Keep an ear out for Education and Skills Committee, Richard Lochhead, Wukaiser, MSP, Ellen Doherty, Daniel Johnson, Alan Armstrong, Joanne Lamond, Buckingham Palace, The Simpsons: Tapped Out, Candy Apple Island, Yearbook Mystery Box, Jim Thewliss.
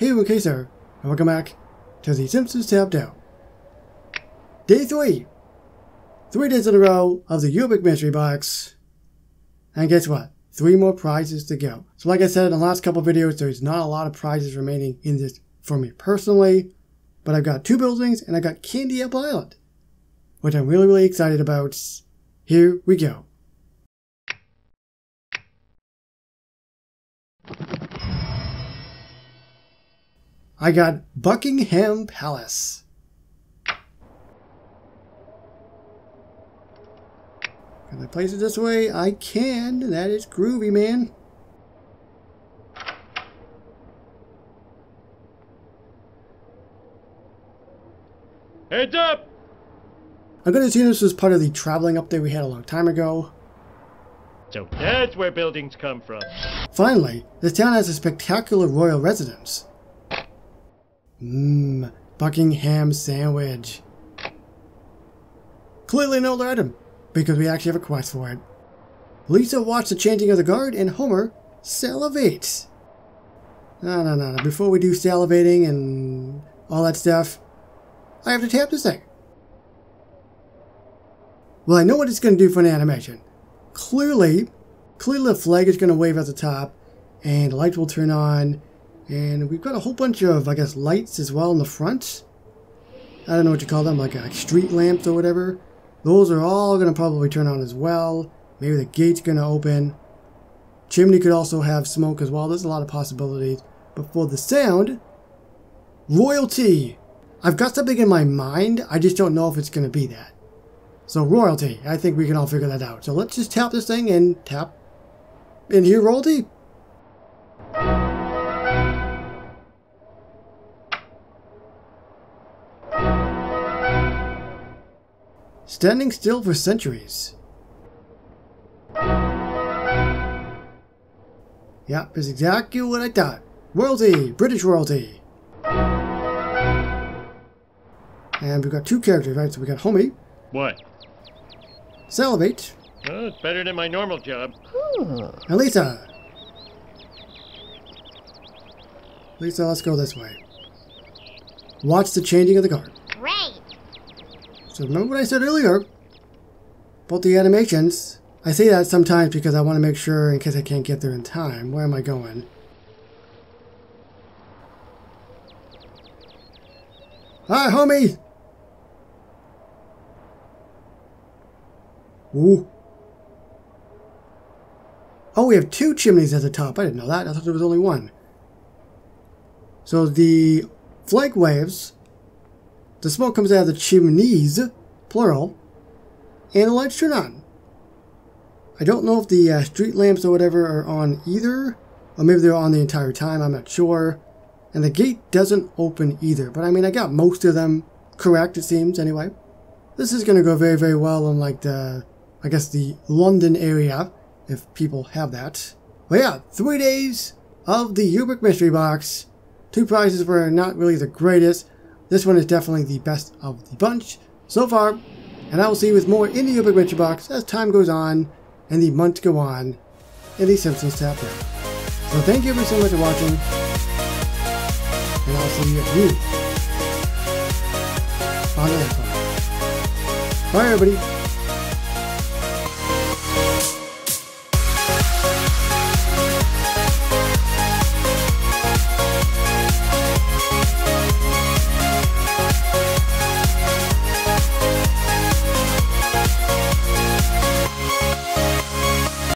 Hey, Wukaiser, and welcome back to The Simpsons Tapped Out. Day 3! 3 days in a row of the Yearbook Mystery Box. And guess what? 3 more prizes to go. So like I said in the last couple videos, there's not a lot of prizes remaining in this for me personally. But I've got 2 buildings and I've got Candy Apple Island, which I'm really excited about. Here we go. I got Buckingham Palace. Can I place it this way? I can. That is groovy, man. Heads up! I'm going to assume this was part of the traveling update we had a long time ago. So that's where buildings come from. Finally, this town has a spectacular royal residence. Mmm, Buckingham sandwich. Clearly an older item, because we actually have a quest for it. Lisa watched the changing of the guard and Homer salivates. No. Before we do salivating and all that stuff, I have to tap this thing. Well, I know what it's going to do for an animation. Clearly the flag is going to wave at the top, and the lights will turn on. And we've got a whole bunch of, I guess, lights as well in the front. I don't know what you call them, like street lamps or whatever. Those are all going to probably turn on as well. Maybe the gate's going to open. Chimney could also have smoke as well. There's a lot of possibilities. But for the sound, royalty. I've got something in my mind. I just don't know if it's going to be that. So royalty. I think we can all figure that out. So let's just tap this thing and tap in here, royalty. Standing still for centuries. Yep, it's exactly what I thought. Royalty! British royalty! And we've got 2 characters, right? So we got Homie. What? Salivate. Oh, it's better than my normal job. And Lisa. Lisa, let's go this way. Watch the changing of the guard. So remember what I said earlier about the animations? I say that sometimes because I want to make sure in case I can't get there in time. Where am I going? Hi, Homie! Ooh. Oh, we have 2 chimneys at the top. I didn't know that. I thought there was only 1. So the flag waves. The smoke comes out of the chimneys, plural, and the lights turn on. I don't know if the street lamps or whatever are on either, or maybe they're on the entire time, I'm not sure. And the gate doesn't open either, but I mean I got most of them correct, it seems, anyway. This is going to go very well in like the, I guess the London area, if people have that. But yeah, 3 days of the Yearbook Mystery Box. 2 prizes were not really the greatest. This one is definitely the best of the bunch so far, and I will see you with more in the Yearbook Mystery Box as time goes on and the months go on in the Simpsons Tapped Out. So thank you so much for watching, and I'll see you on the next one. Bye everybody.